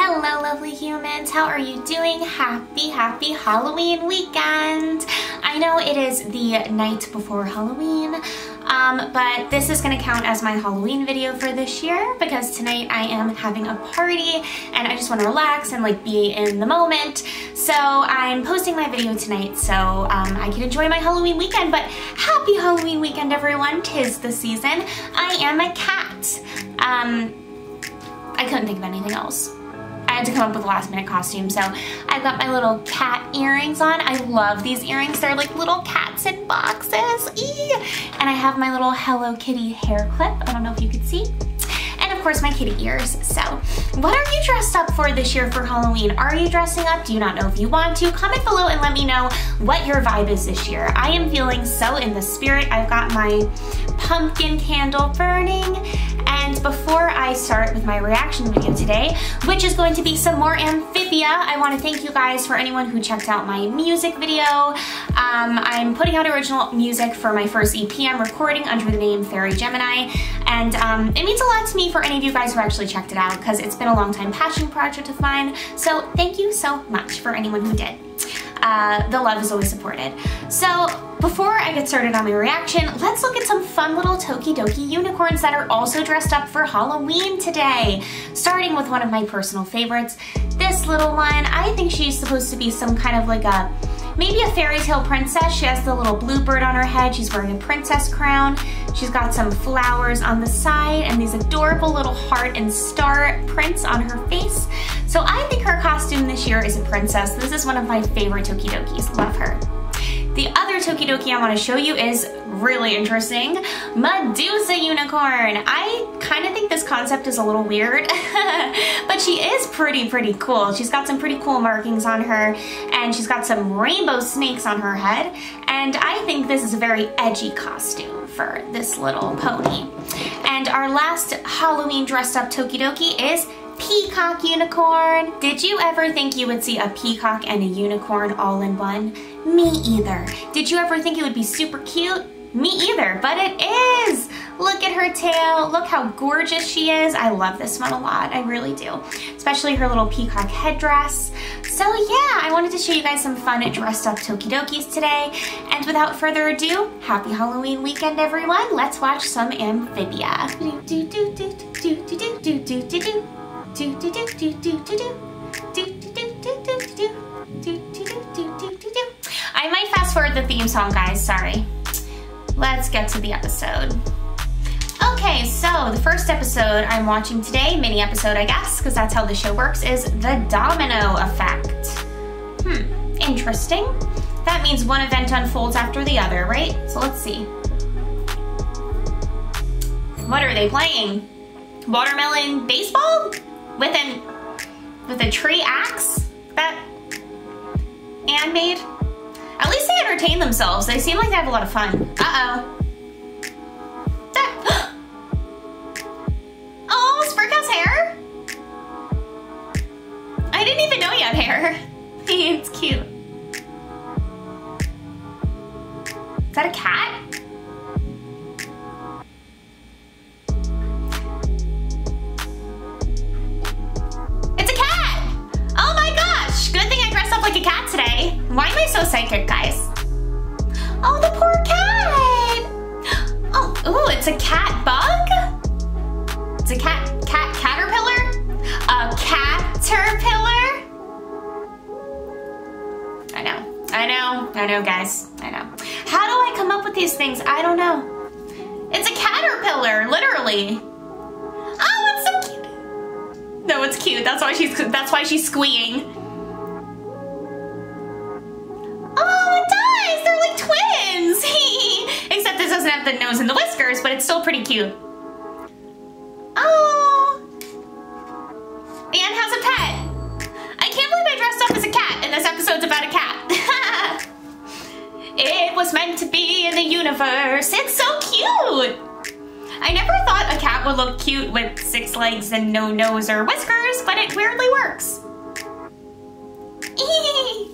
Hello lovely humans, how are you doing? Happy Halloween weekend! I know it is the night before Halloween, but this is gonna count as my Halloween video for this year because tonight I am having a party and I just wanna relax and like be in the moment. So I'm posting my video tonight so I can enjoy my Halloween weekend, but happy Halloween weekend everyone, 'tis the season. I am a cat. I couldn't think of anything else. I had to come up with a last minute costume, so I've got my little cat earrings on. I love these earrings. They're like little cats in boxes. Eee! And I have my little Hello Kitty hair clip. I don't know if you could see. And of course my kitty ears. So what are you dressed up for this year for Halloween? Are you dressing up? Do you not know if you want to? Comment below and let me know what your vibe is this year. I am feeling so in the spirit. I've got my pumpkin candle burning. And before I start with my reaction video today, which is going to be some more Amphibia, I want to thank you guys for anyone who checked out my music video. I'm putting out original music for my first EP I'm recording under the name Fairy Gemini, and it means a lot to me for any of you guys who actually checked it out because it's been a long time passion project of mine, so thank you so much for anyone who did. The love is always supported. So before I get started on my reaction, let's look at some fun little Tokidoki unicorns that are also dressed up for Halloween today. Starting with one of my personal favorites, this little one. I think she's supposed to be some kind of like a, maybe a fairy tale princess. She has the little blue bird on her head. She's wearing a princess crown. She's got some flowers on the side and these adorable little heart and star prints on her face. So I think her costume this year is a princess. This is one of my favorite Tokidokis. Love her. The other Tokidoki I want to show you is really interesting. Medusa unicorn. I kind of think this concept is a little weird, but she is pretty cool. She's got some pretty cool markings on her, and she's got some rainbow snakes on her head, and I think this is a very edgy costume for this little pony. And our last Halloween dressed up Tokidoki is Peacock unicorn. Did you ever think you would see a peacock and a unicorn all in one? Me either. Did you ever think it would be super cute? Me either, but it is. Look at her tail. Look how gorgeous she is. I love this one a lot. I really do, especially her little peacock headdress. So yeah, I wanted to show you guys some fun dressed up Tokidokis today. And without further ado, happy Halloween weekend, everyone. Let's watch some Amphibia. I might fast forward the theme song, guys, sorry. Let's get to the episode. Okay, so the first episode I'm watching today, mini episode I guess, because that's how the show works, is The Domino Effect. Interesting. That means one event unfolds after the other, right? So let's see. What are they playing? Watermelon baseball? With a tree axe that Anne made? At least they entertain themselves. They seem like they have a lot of fun. Uh-oh. Oh, Sprig has hair? I didn't even know you had hair. It's cute. Is that a cat? Why am I so psychic, guys? Oh, the poor cat! Oh, ooh, it's a cat bug? It's a cat caterpillar? A caterpillar? I know, guys, I know. How do I come up with these things? I don't know. It's a caterpillar, literally. Oh, it's so cute. No, it's cute, that's why she's squeeing. Except this doesn't have the nose and the whiskers, but it's still pretty cute. Oh! Anne has a pet. I can't believe I dressed up as a cat, and this episode's about a cat. It was meant to be in the universe. It's so cute. I never thought a cat would look cute with six legs and no nose or whiskers, but it weirdly works. Eee!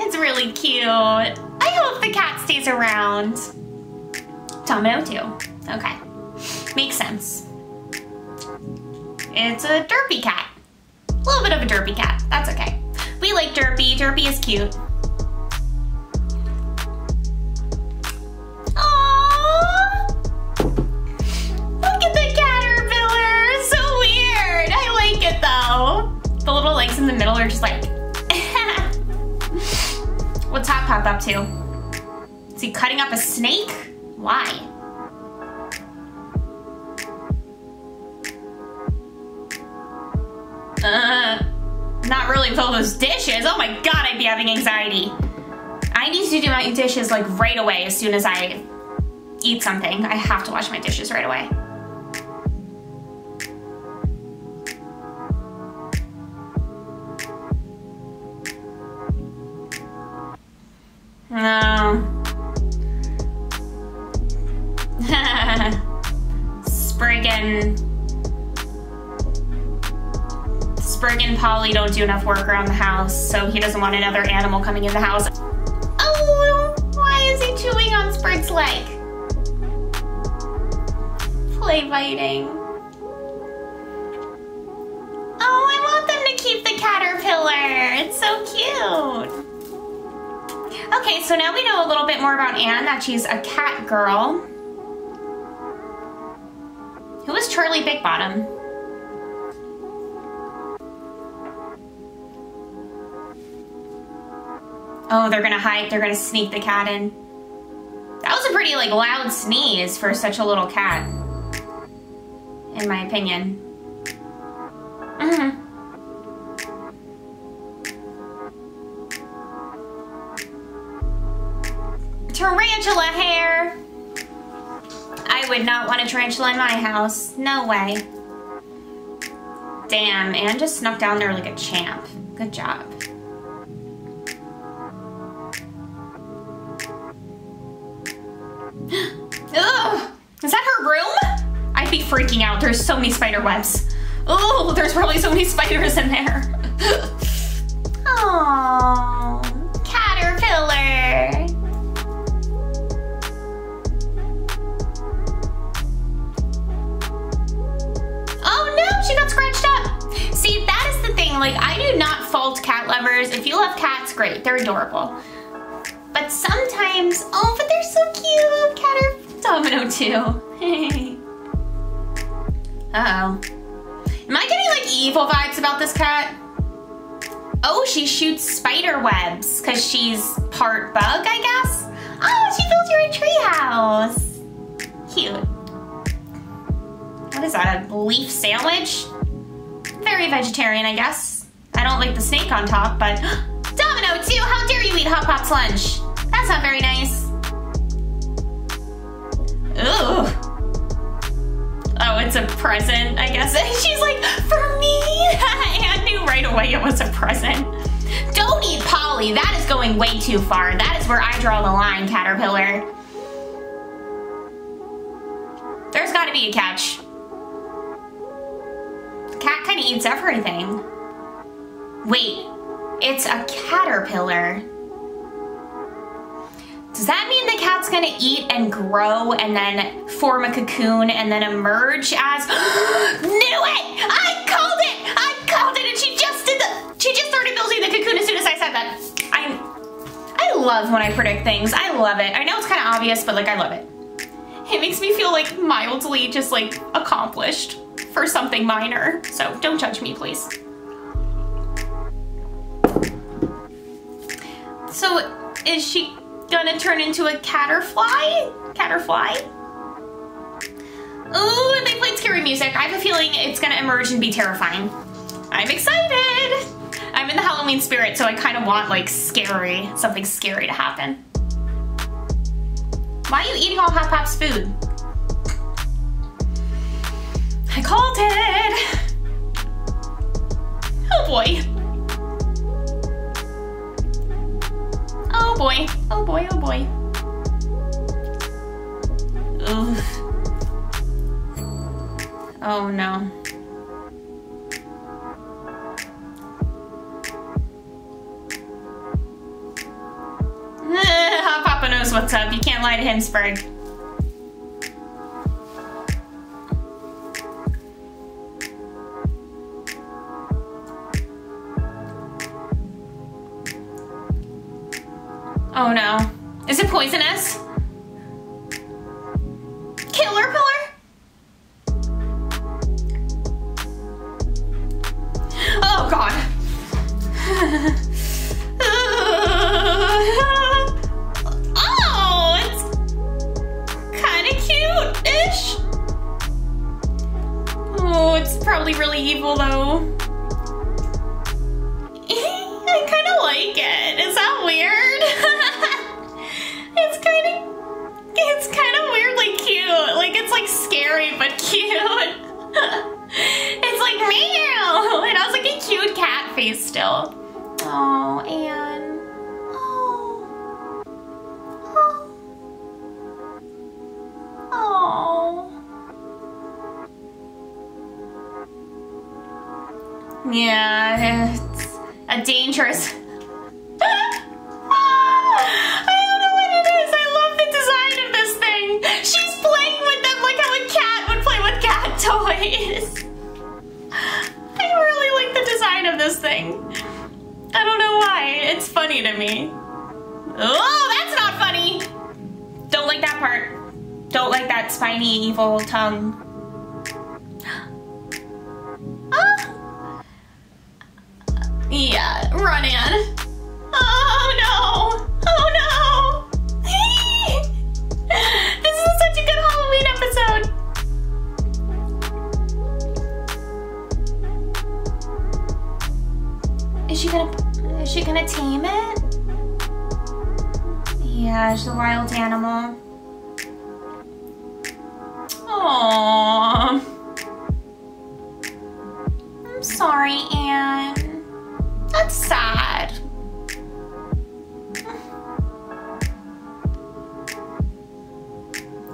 It's really cute. I hope the cat stays around. Domino too. Okay. Makes sense. It's a derpy cat. A little bit of a derpy cat, that's okay. We like Derpy, Derpy is cute. Aww! Look at the caterpillar, so weird! I like it though. The little legs in the middle are just like, what's Hot Pop up to? Is he cutting up a snake? Why? Not really with all those dishes. Oh my God, I'd be having anxiety. I need to do my dishes like right away as soon as I eat something. I have to wash my dishes right away. No. Sprig and Polly don't do enough work around the house, so he doesn't want another animal coming in the house. Oh, why is he chewing on Sprig's leg? Play biting. Oh, I want them to keep the caterpillar. It's so cute. Okay, so now we know a little bit more about Anne, that she's a cat girl. Who is Charlie Big Bottom? Oh, they're gonna hide, they're gonna sneak the cat in. That was a pretty like loud sneeze for such a little cat, in my opinion. Tarantula hair! I would not want a tarantula in my house, no way. Damn, Anne just snuck down there like a champ. Good job. Ugh! Is that her room? I'd be freaking out. There's so many spider webs. Oh, there's probably so many spiders in there. Oh, caterpillar. Oh no, she got scratched up. See, that is the thing. Like, I do not fault cat lovers. If you love cats, great. They're adorable. But sometimes, oh, but they're so cute. Domino too. Uh-oh. Am I getting like evil vibes about this cat? Oh, she shoots spider webs because she's part bug, I guess. Oh, she built her a tree house. Cute. What is that, a leaf sandwich? Very vegetarian, I guess. I don't like the snake on top, but Domino too, how dare you eat Hot Pop's lunch? That's not very nice. Ooh. Oh, it's a present, I guess. She's like, for me? I knew right away it was a present. Don't eat Polly. That is going way too far. That is where I draw the line, caterpillar. There's got to be a catch. The cat kind of eats everything. Wait, it's a caterpillar. Does that mean the cat's gonna eat and grow and then form a cocoon and then emerge as knew it! I called it! I called it! And she just started building the cocoon as soon as I said that. I love when I predict things. I love it. I know it's kind of obvious, but like, I love it. It makes me feel like mildly just like accomplished for something minor. So don't judge me, please. So is she gonna turn into a caterfly? Caterfly? Ooh, and they played scary music. I have a feeling it's gonna emerge and be terrifying. I'm excited. I'm in the Halloween spirit, so I kind of want like scary, something scary to happen. Why are you eating all Hot Pop's food? I called it. Oh boy. Oh boy, oh boy, oh boy. Oof. Oh no. Hot Papa knows what's up. You can't lie to him, Sprig. Oh no. Is it poisonous? Killer pillar? Oh god. Probably really evil though. I kind of like it. Is that weird? it's kind of weirdly cute. Like it's like scary but cute. It's like meow, and it has like a cute cat face still. Oh, Anne. Oh. Oh. Oh. Yeah, it's a dangerous. I don't know what it is. I love the design of this thing. She's playing with them like how a cat would play with cat toys. I really like the design of this thing. I don't know why. It's funny to me. Oh, that's not funny. Don't like that part. Don't like that spiny, evil tongue. Yeah, run in. Oh no! Oh no! This is such a good Halloween episode! Is she gonna tame it? Yeah, she's a wild animal. Aww. I'm sorry, Anne. That's sad.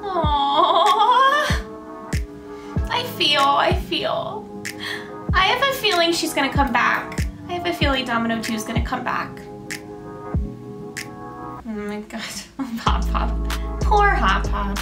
Aww. I feel. I have a feeling she's gonna come back. I have a feeling Domino 2 is gonna come back. Oh my god, Hop Hop. Poor Hop Hop.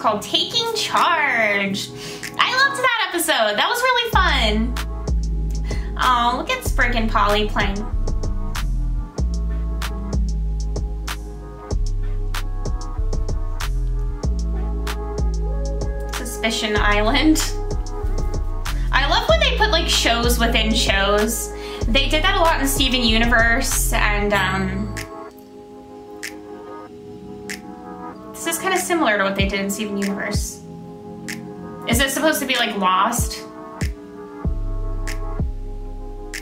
Called Taking Charge. I loved that episode. That was really fun. Oh, look at Sprig and Polly playing. Suspicion Island. I love when they put like shows within shows. They did that a lot in Steven Universe and this is kind of similar to what they did in Steven Universe. Is this supposed to be like Lost?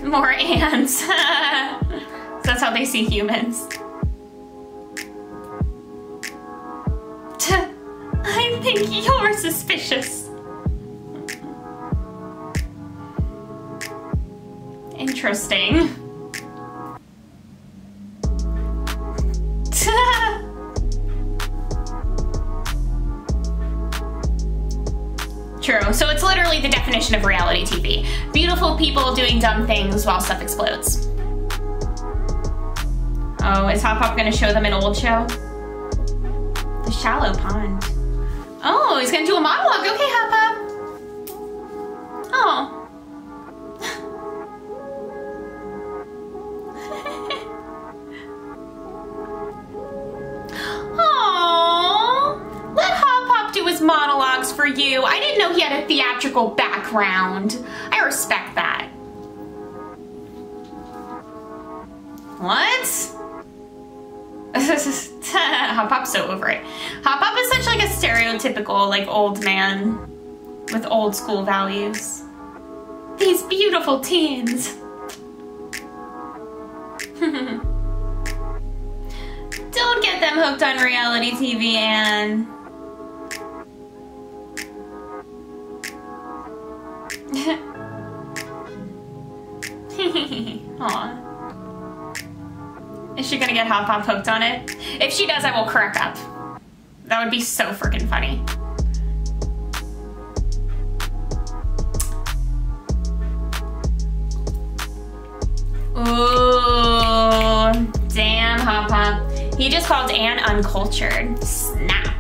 More ants. So that's how they see humans. I think you're suspicious. Interesting. True. So it's literally the definition of reality TV. Beautiful people doing dumb things while stuff explodes. Oh, is Hop Hop gonna show them an old show? The Shallow Pond. Oh, he's gonna do a monologue. Okay, Hop Hop. Oh. Aww. applause for you. I didn't know he had a theatrical background. I respect that. What? Hop Pop's so over it. Hop Pop is such like a stereotypical like old man with old school values. These beautiful teens. Don't get them hooked on reality TV, Anne. Aw. Is she gonna get Hop Pop hooked on it? If she does, I will crack up. That would be so freaking funny. Ooh, damn Hop Pop. He just called Anne uncultured. Snap.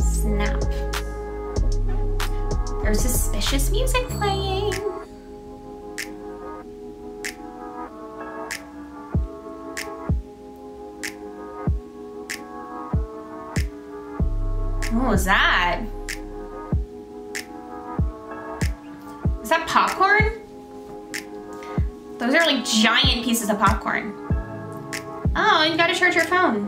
Snap. There's suspicious music playing. What was that? Is that popcorn? Those are like giant pieces of popcorn. Oh, you gotta charge your phone.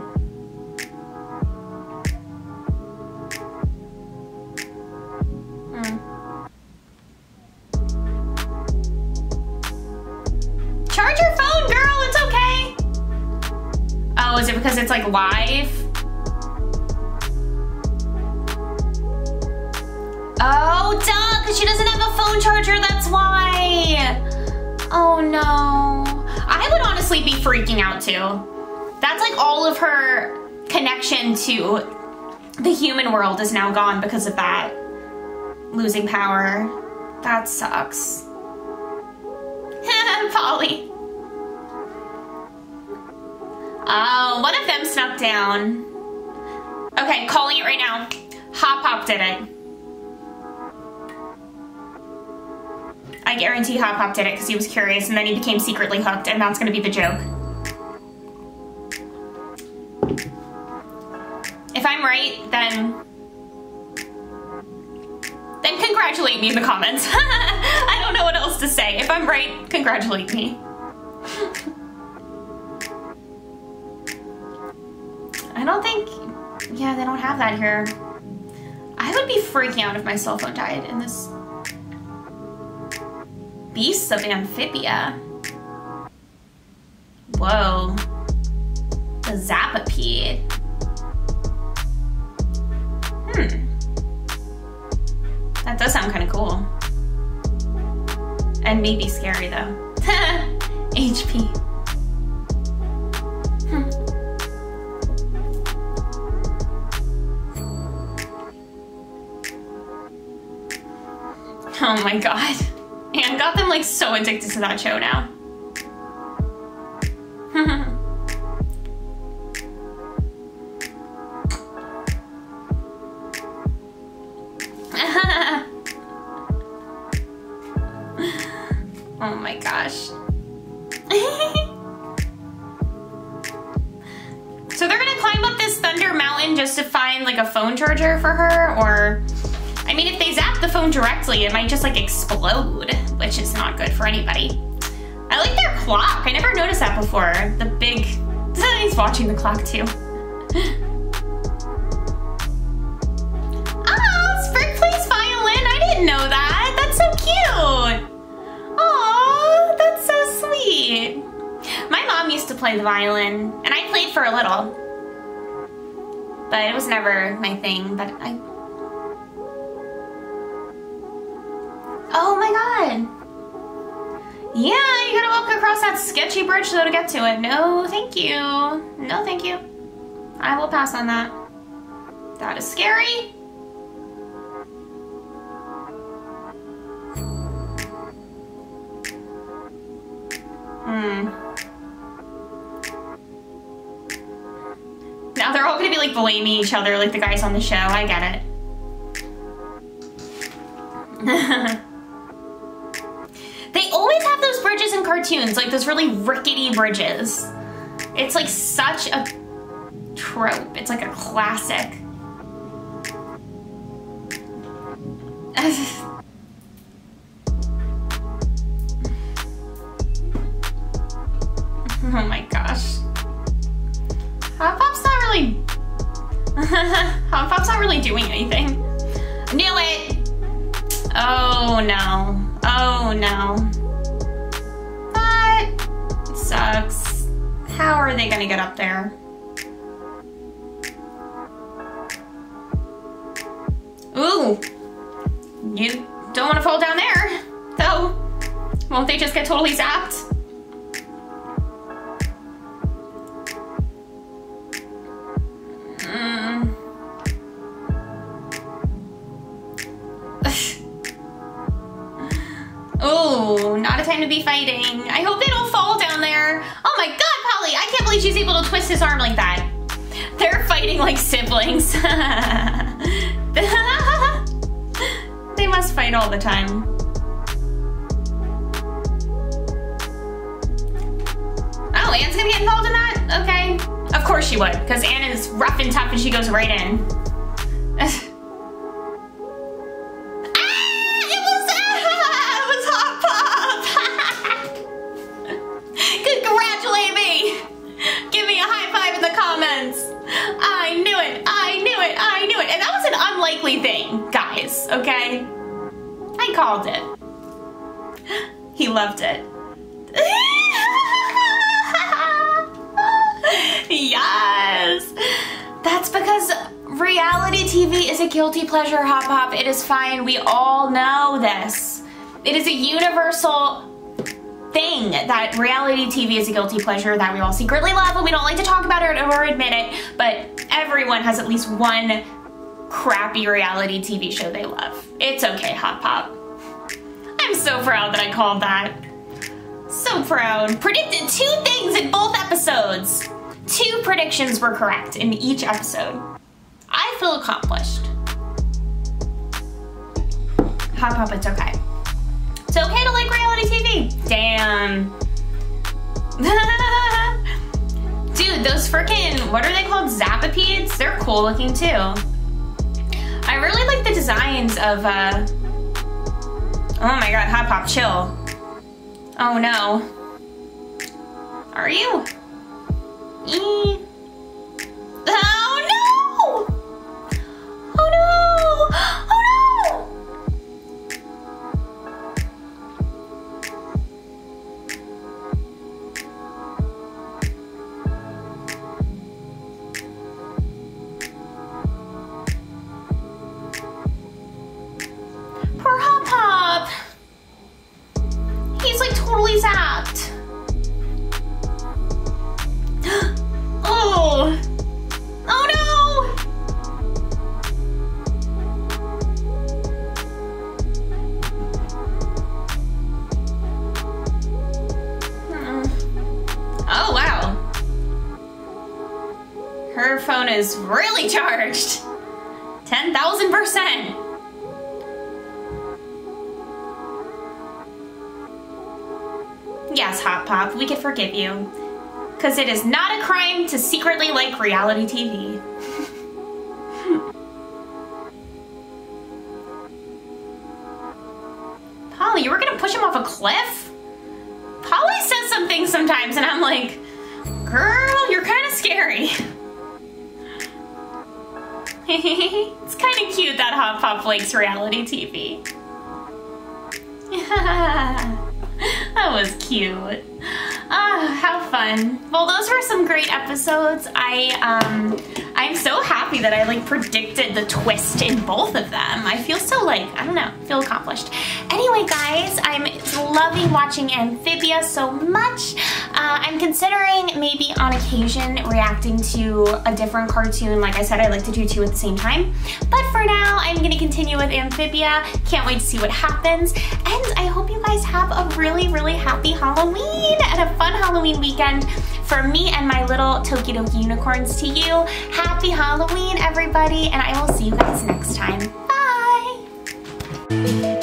Mm. Charge your phone, girl, it's okay. Oh, is it because it's like live? Oh, duh, because she doesn't have a phone charger, that's why. Oh no. I would honestly be freaking out too. That's like all of her connection to the human world is now gone because of that. Losing power. That sucks. Polly. Oh, one of them snuck down. Okay, calling it right now. Hop Pop did it. I guarantee Hop Pop did it because he was curious and then he became secretly hooked, and that's going to be the joke. If I'm right, then congratulate me in the comments. I don't know what else to say. If I'm right, congratulate me. I don't think, yeah, they don't have that here. I would be freaking out if my cell phone died in this. Beasts of Amphibia. Whoa. The Zappapede. Hmm. That does sound kind of cool. And maybe scary though. HP. Hmm. Oh my god. And got them like so addicted to that show now. Oh my gosh. So they're gonna climb up this Thunder Mountain just to find like a phone charger for her, or I mean, if they zap the phone directly, it might just like explode, which is not good for anybody. I like their clock. I never noticed that before. The big, he's watching the clock too. Oh, Sprig plays violin. I didn't know that. That's so cute. Aw, that's so sweet. My mom used to play the violin and I played for a little, but it was never my thing, but I, oh my god. Yeah, you gotta walk across that sketchy bridge though to get to it. No, thank you. No, thank you. I will pass on that. That is scary. Hmm. Now they're all gonna be like blaming each other like the guys on the show. I get it. They always have those bridges in cartoons, like those really rickety bridges. It's like such a trope. It's like a classic. Oh my gosh. Hop Pop's not really doing anything. Knew it! Oh no. Oh no. That sucks. How are they gonna get up there? Ooh! You don't want to fall down there, though. Won't they just get totally zapped? Oh, not a time to be fighting. I hope they don't fall down there. Oh my God, Polly, I can't believe she's able to twist his arm like that. They're fighting like siblings. They must fight all the time. Oh, Anne's gonna get involved in that? Okay. Of course she would, because Anne is rough and tough and she goes right in. Okay? I called it. He loved it. Yes! That's because reality TV is a guilty pleasure, Hop Pop. It is fine. We all know this. It is a universal thing that reality TV is a guilty pleasure that we all secretly love and we don't like to talk about it or admit it, but everyone has at least one crappy reality TV show they love. It's okay, Hop Pop. I'm so proud that I called that. So proud. Predicted two things in both episodes. Two predictions were correct in each episode. I feel accomplished. Hop Pop, it's okay. It's okay to like reality TV. Damn. Dude, those frickin', what are they called? Zappapedes? They're cool looking too. I really like the designs of, oh my God, Hop Pop, chill. Oh no. Are you? Eee. Oh no! Oh no! Oh is really charged. 10,000%. Yes, Hop Pop, we can forgive you. Because it is not a crime to secretly like reality TV. Polly, you were gonna push him off a cliff? Polly says some things sometimes and I'm like, girl, you're kind of scary. It's kind of cute that Hop Pop likes reality TV. That was cute. Oh, how fun. Well, those were some great episodes. I'm so happy that I like predicted the twist in both of them. I feel so like, I don't know, feel accomplished. Anyway, guys, I'm loving watching Amphibia so much. I'm considering maybe on occasion reacting to a different cartoon. Like I said, I like to do two at the same time. But for now, I'm gonna continue with Amphibia. Can't wait to see what happens. And I hope you guys have a really, really happy Halloween and a fun Halloween weekend. From me and my little Tokidoki unicorns to you, happy Halloween, everybody, and I will see you guys next time. Bye!